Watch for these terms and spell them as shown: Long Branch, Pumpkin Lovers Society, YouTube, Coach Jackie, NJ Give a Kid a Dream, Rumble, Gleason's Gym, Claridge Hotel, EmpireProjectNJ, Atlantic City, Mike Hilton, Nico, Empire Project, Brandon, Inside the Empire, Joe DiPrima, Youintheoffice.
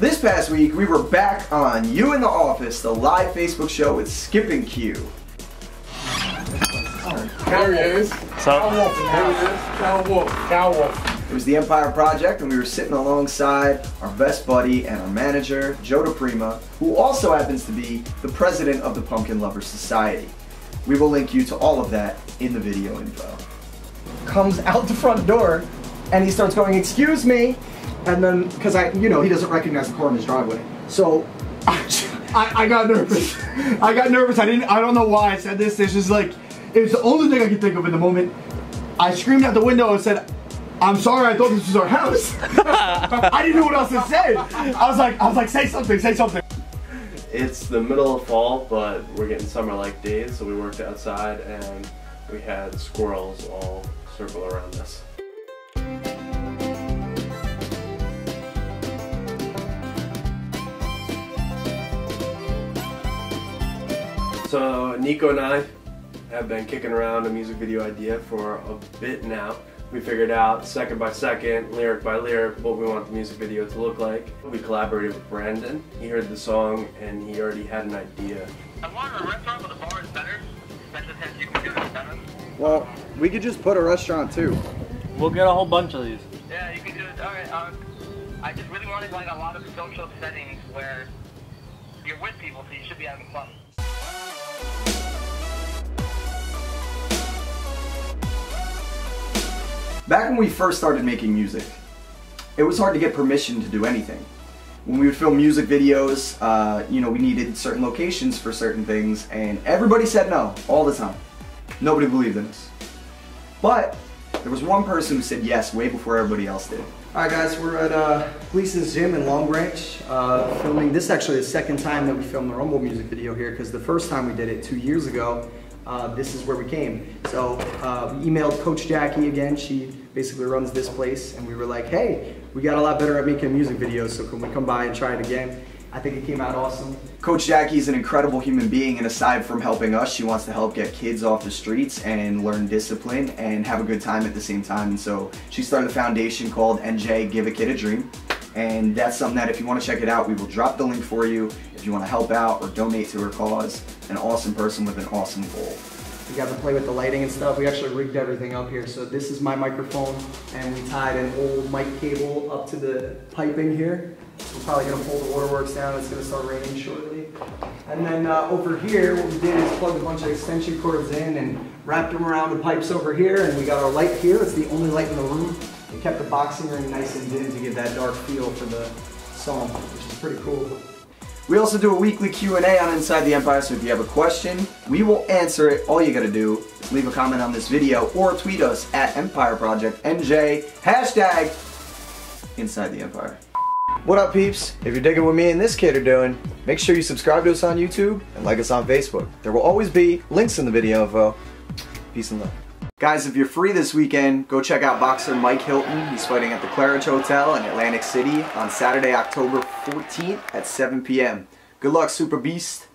This past week, we were back on You in the Office, the live Facebook show with Skip and Q. There he is. Cow Wolf. It was the Empire Project, and we were sitting alongside our best buddy and our manager, Joe DiPrima, who also happens to be the president of the Pumpkin Lovers Society. We will link you to all of that in the video info. Comes out the front door, and he starts going, "Excuse me," and then, because he doesn't recognize the car in his driveway, so I got nervous. I don't know why I said this. It's just like, it was the only thing I could think of in the moment. I screamed out the window and said, "I'm sorry, I thought this was our house." I didn't know what else to say. I was like, say something. It's the middle of fall, but we're getting summer-like days, so we worked outside and we had squirrels all circle around us. So Nico and I have been kicking around a music video idea for a bit now. We figured out second by second, lyric by lyric, what we want the music video to look like. We collaborated with Brandon. He heard the song and he already had an idea. I want a restaurant, but the bar is better. That just has you can do it better. Well, we could just put a restaurant too. We'll get a whole bunch of these. Yeah, you can do it. All right. I just really wanted like a lot of social settings where you're with people, so you should be having fun. Back when we first started making music, it was hard to get permission to do anything. When we would film music videos, we needed certain locations for certain things, and everybody said no all the time. Nobody believed in us. But there was one person who said yes way before everybody else did. All right, guys, we're at Gleason's Gym in Long Branch, filming. This is actually the second time that we filmed the Rumble music video here, because the first time we did it 2 years ago, this is where we came. So we emailed Coach Jackie again. She basically runs this place, and we were like, "Hey, we got a lot better at making music videos, so can we come by and try it again?" I think it came out awesome. Coach Jackie is an incredible human being, and aside from helping us, she wants to help get kids off the streets and learn discipline and have a good time at the same time. And so she started a foundation called NJ Give a Kid a Dream. And that's something that if you want to check it out, we will drop the link for you if you want to help out or donate to her cause. An awesome person with an awesome goal. We got to play with the lighting and stuff. We actually rigged everything up here. So this is my microphone, and we tied an old mic cable up to the piping here. We're probably going to pull the waterworks down. It's going to start raining shortly. And then over here, what we did is plugged a bunch of extension cords in and wrapped them around the pipes over here. And we got our light here. It's the only light in the room. We kept the boxing ring nice and dim to give that dark feel for the song, which is pretty cool. We also do a weekly Q&A on Inside the Empire, so if you have a question, we will answer it. All you gotta do is leave a comment on this video or tweet us at EmpireProjectNJ, # Inside the Empire. What up, peeps? If you're digging what me and this kid are doing, make sure you subscribe to us on YouTube and like us on Facebook. There will always be links in the video info. Peace and love. Guys, if you're free this weekend, go check out boxer Mike Hilton. He's fighting at the Claridge Hotel in Atlantic City on Saturday, October 14th at 7 p.m. Good luck, Super Beast.